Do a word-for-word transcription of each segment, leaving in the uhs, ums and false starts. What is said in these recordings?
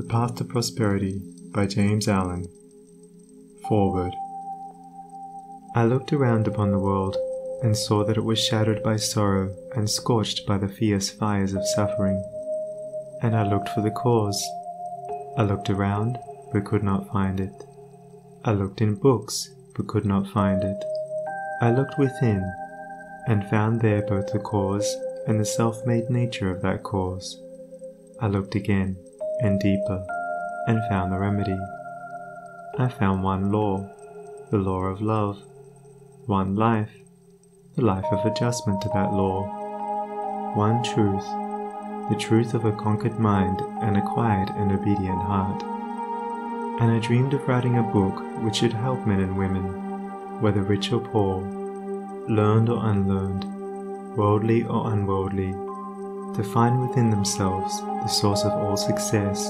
The Path to Prosperity by James Allen. Forward. I looked around upon the world and saw that it was shadowed by sorrow and scorched by the fierce fires of suffering. And I looked for the cause. I looked around, but could not find it. I looked in books, but could not find it. I looked within, and found there both the cause and the self-made nature of that cause. I looked again, and deeper, and found the remedy. I found one law, the law of love, one life, the life of adjustment to that law, one truth, the truth of a conquered mind and a quiet and obedient heart. And I dreamed of writing a book which should help men and women, whether rich or poor, learned or unlearned, worldly or unworldly, to find within themselves the source of all success,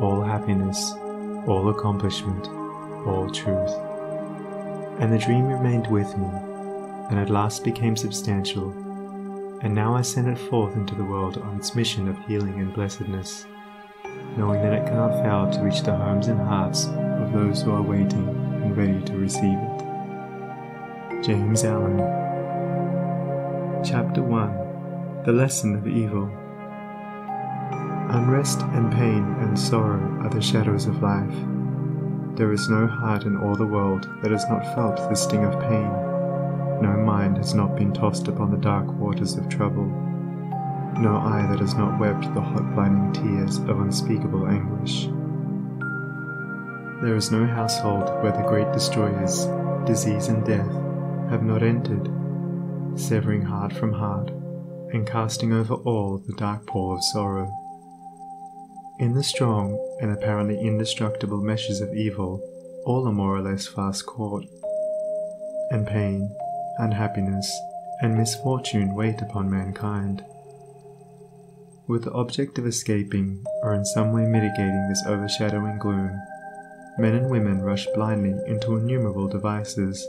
all happiness, all accomplishment, all truth. And the dream remained with me, and at last became substantial, and now I send it forth into the world on its mission of healing and blessedness, knowing that it cannot fail to reach the homes and hearts of those who are waiting and ready to receive it. James Allen. Chapter one. The lesson of evil. Unrest and pain and sorrow are the shadows of life. There is no heart in all the world that has not felt the sting of pain. No mind has not been tossed upon the dark waters of trouble. No eye that has not wept the hot blinding tears of unspeakable anguish. There is no household where the great destroyers, disease and death, have not entered, severing heart from heart, and casting over all the dark pall of sorrow. In the strong and apparently indestructible meshes of evil, all are more or less fast caught, and pain, unhappiness, and misfortune wait upon mankind. With the object of escaping, or in some way mitigating this overshadowing gloom, men and women rush blindly into innumerable devices,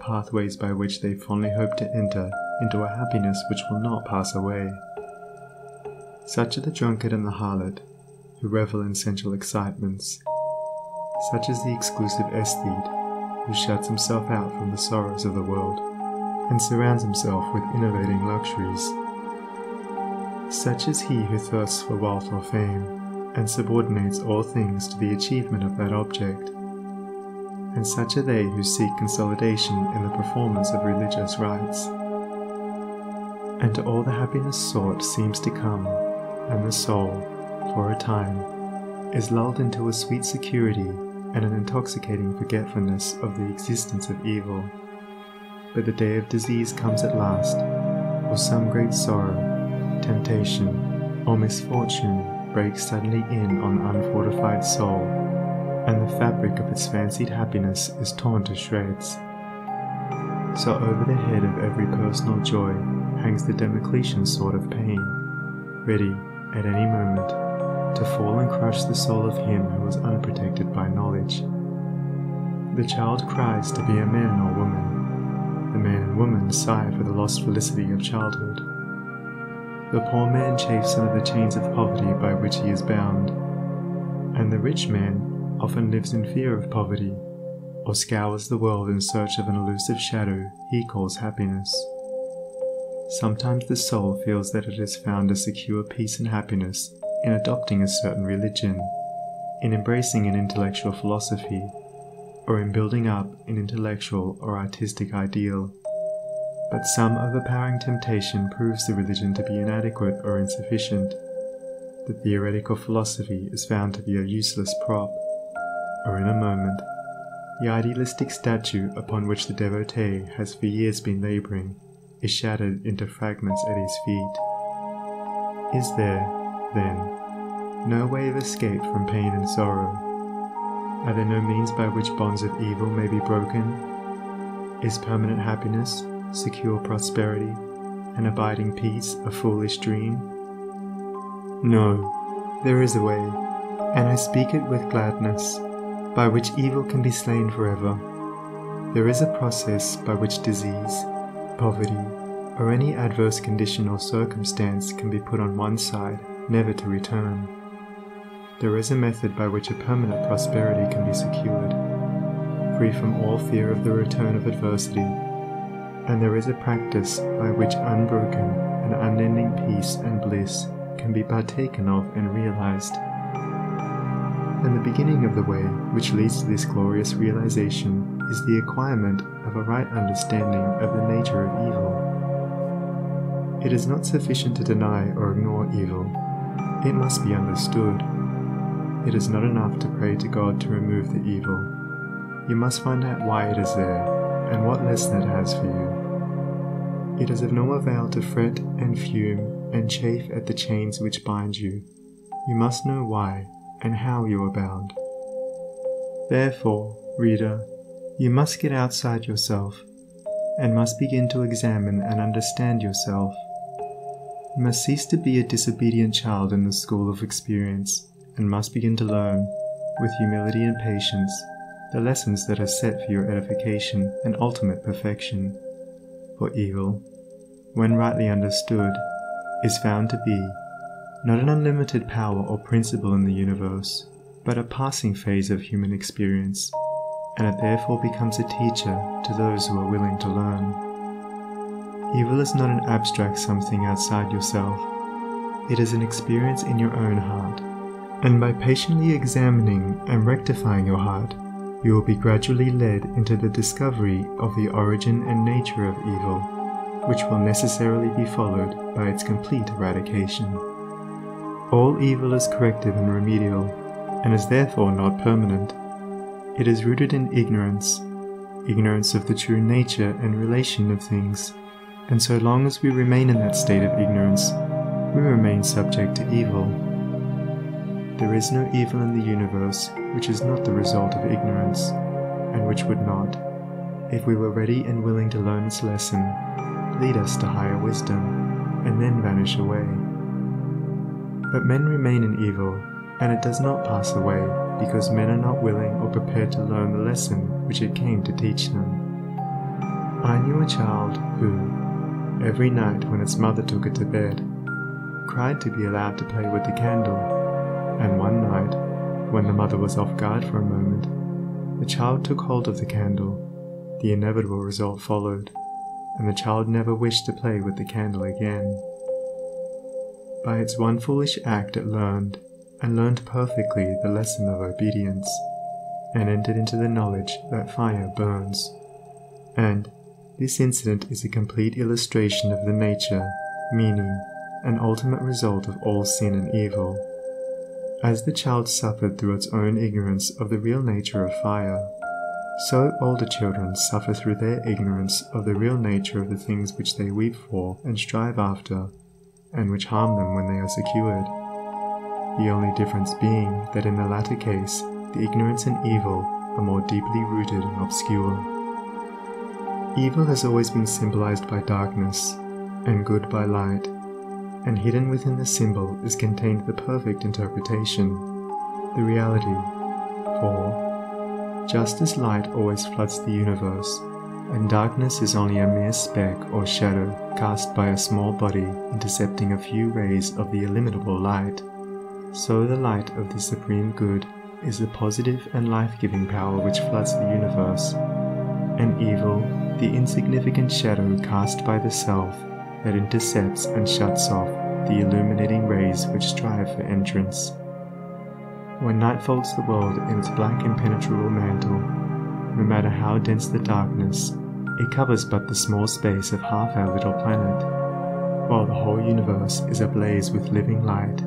pathways by which they fondly hope to enter into a happiness which will not pass away. Such are the drunkard and the harlot, who revel in sensual excitements. Such is the exclusive aesthete, who shuts himself out from the sorrows of the world, and surrounds himself with innovating luxuries. Such is he who thirsts for wealth or fame, and subordinates all things to the achievement of that object. And such are they who seek consolidation in the performance of religious rites. And to all the happiness sought seems to come, and the soul, for a time, is lulled into a sweet security and an intoxicating forgetfulness of the existence of evil. But the day of disease comes at last, or some great sorrow, temptation, or misfortune breaks suddenly in on the unfortified soul, and the fabric of its fancied happiness is torn to shreds. So over the head of every personal joy hangs the Damocletian sword of pain, ready, at any moment, to fall and crush the soul of him who is unprotected by knowledge. The child cries to be a man or woman. The man and woman sigh for the lost felicity of childhood. The poor man chafes under the chains of poverty by which he is bound, and the rich man often lives in fear of poverty, or scours the world in search of an elusive shadow he calls happiness. Sometimes the soul feels that it has found a secure peace and happiness in adopting a certain religion, in embracing an intellectual philosophy, or in building up an intellectual or artistic ideal. But some overpowering temptation proves the religion to be inadequate or insufficient. The theoretical philosophy is found to be a useless prop, or in a moment, the idealistic statue upon which the devotee has for years been laboring is shattered into fragments at his feet. Is there, then, no way of escape from pain and sorrow? Are there no means by which bonds of evil may be broken? Is permanent happiness, secure prosperity, and abiding peace a foolish dream? No, there is a way, and I speak it with gladness, by which evil can be slain forever. There is a process by which disease, poverty, or any adverse condition or circumstance can be put on one side, never to return. there is a method by which a permanent prosperity can be secured, free from all fear of the return of adversity, and there is a practice by which unbroken and unending peace and bliss can be partaken of and realized. And the beginning of the way which leads to this glorious realization is the acquirement of a right understanding of the nature of evil. It is not sufficient to deny or ignore evil. It must be understood. It is not enough to pray to God to remove the evil. You must find out why it is there, and what lesson it has for you. It is of no avail to fret and fume and chafe at the chains which bind you. You must know why and how you are bound. Therefore, reader, you must get outside yourself, and must begin to examine and understand yourself. You must cease to be a disobedient child in the school of experience, and must begin to learn, with humility and patience, the lessons that are set for your edification and ultimate perfection. For evil, when rightly understood, is found to be not an unlimited power or principle in the universe, but a passing phase of human experience, and it therefore becomes a teacher to those who are willing to learn. Evil is not an abstract something outside yourself. It is an experience in your own heart, and by patiently examining and rectifying your heart, you will be gradually led into the discovery of the origin and nature of evil, which will necessarily be followed by its complete eradication. All evil is corrective and remedial, and is therefore not permanent. It is rooted in ignorance, ignorance of the true nature and relation of things, and so long as we remain in that state of ignorance, we remain subject to evil. There is no evil in the universe which is not the result of ignorance, and which would not, if we were ready and willing to learn its lesson, lead us to higher wisdom, and then vanish away. But men remain in evil, and it does not pass away, because men are not willing or prepared to learn the lesson which it came to teach them. I knew a child who, every night when its mother took it to bed, cried to be allowed to play with the candle, and one night, when the mother was off guard for a moment, the child took hold of the candle. The inevitable result followed, and the child never wished to play with the candle again. By its one foolish act it learned, and learned perfectly the lesson of obedience, and entered into the knowledge that fire burns. And this incident is a complete illustration of the nature, meaning, and ultimate result of all sin and evil. As the child suffered through its own ignorance of the real nature of fire, so older children suffer through their ignorance of the real nature of the things which they weep for and strive after, and which harm them when they are secured. The only difference being that in the latter case, the ignorance and evil are more deeply rooted and obscure. Evil has always been symbolized by darkness, and good by light, and hidden within the symbol is contained the perfect interpretation, the reality, for just as light always floods the universe, and darkness is only a mere speck or shadow cast by a small body intercepting a few rays of the illimitable light, so the light of the Supreme Good is the positive and life-giving power which floods the universe, and evil, the insignificant shadow cast by the self that intercepts and shuts off the illuminating rays which strive for entrance. When night folds the world in its black impenetrable mantle, no matter how dense the darkness, it covers but the small space of half our little planet, while the whole universe is ablaze with living light,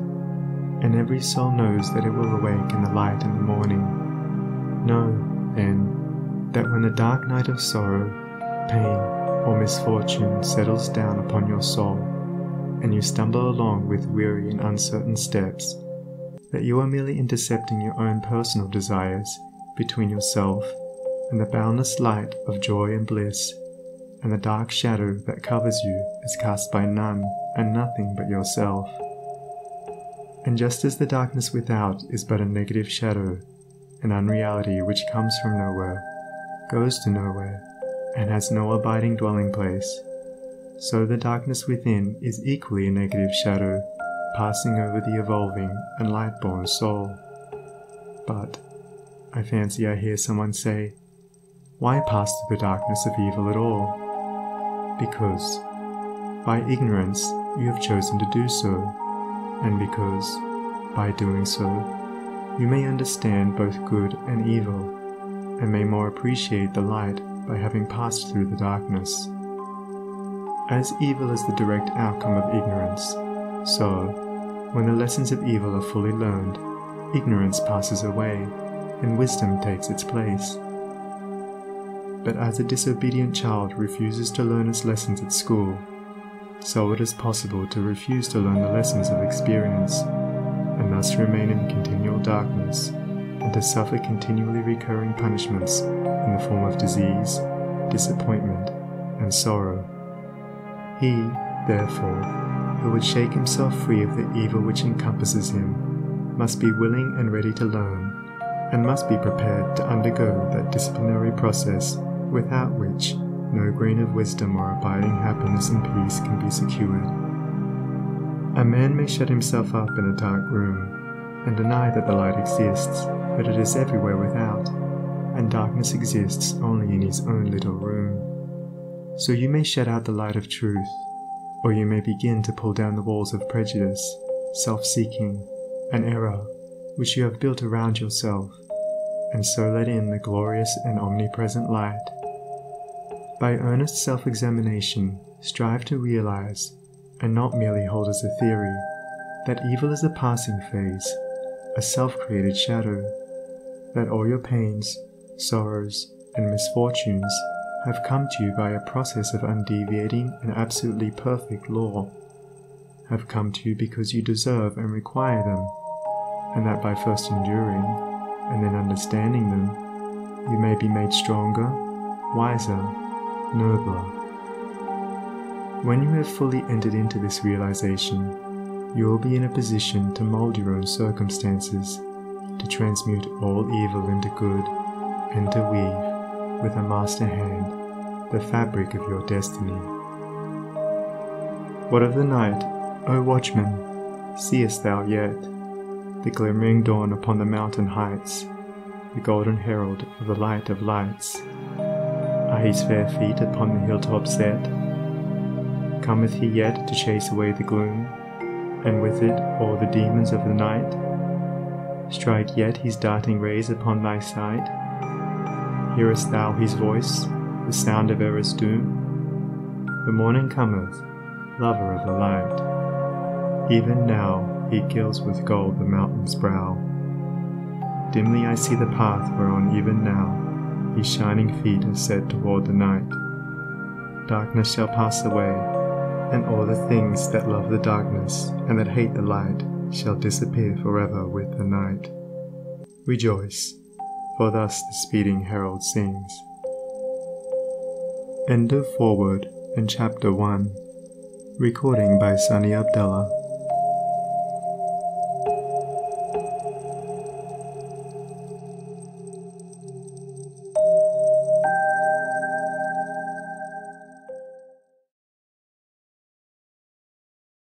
and every soul knows that it will awake in the light in the morning. Know, then, that when the dark night of sorrow, pain, or misfortune settles down upon your soul, and you stumble along with weary and uncertain steps, that you are merely intercepting your own personal desires between yourself and the boundless light of joy and bliss, and the dark shadow that covers you is cast by none and nothing but yourself. And just as the darkness without is but a negative shadow, an unreality which comes from nowhere, goes to nowhere, and has no abiding dwelling place, so the darkness within is equally a negative shadow, passing over the evolving and light-born soul. But I fancy I hear someone say, why pass through the darkness of evil at all? Because by ignorance you have chosen to do so, and because by doing so you may understand both good and evil, and may more appreciate the light by having passed through the darkness. As evil is the direct outcome of ignorance, so, when the lessons of evil are fully learned, ignorance passes away, and wisdom takes its place. But as a disobedient child refuses to learn its lessons at school, so it is possible to refuse to learn the lessons of experience, and thus remain in continual darkness, and to suffer continually recurring punishments in the form of disease, disappointment, and sorrow. He, therefore, who would shake himself free of the evil which encompasses him, must be willing and ready to learn, and must be prepared to undergo that disciplinary process without which no grain of wisdom or abiding happiness and peace can be secured. A man may shut himself up in a dark room, and deny that the light exists, but it is everywhere without, and darkness exists only in his own little room. So you may shut out the light of truth, or you may begin to pull down the walls of prejudice, self-seeking, and error, which you have built around yourself, and so let in the glorious and omnipresent light. By earnest self-examination, strive to realize, and not merely hold as a theory, that evil is a passing phase, a self-created shadow, that all your pains, sorrows, and misfortunes have come to you by a process of undeviating and absolutely perfect law, have come to you because you deserve and require them, and that by first enduring, and then understanding them, you may be made stronger, wiser, nobler. When you have fully entered into this realization, you will be in a position to mold your own circumstances, to transmute all evil into good, and to weave, with a master hand, the fabric of your destiny. What of the night, O watchman, seest thou yet the glimmering dawn upon the mountain heights, the golden herald of the light of lights? Are his fair feet upon the hilltop set? Cometh he yet to chase away the gloom, and with it all the demons of the night? Strike yet his darting rays upon thy sight? Hearest thou his voice, the sound of error's doom? The morning cometh, lover of the light. Even now he gilds with gold the mountain's brow. Dimly I see the path whereon even now his shining feet are set toward the night. Darkness shall pass away, and all the things that love the darkness and that hate the light shall disappear forever with the night. Rejoice, for thus the speeding herald sings. End of Foreword and Chapter one. Recording by Sunny Abdullah.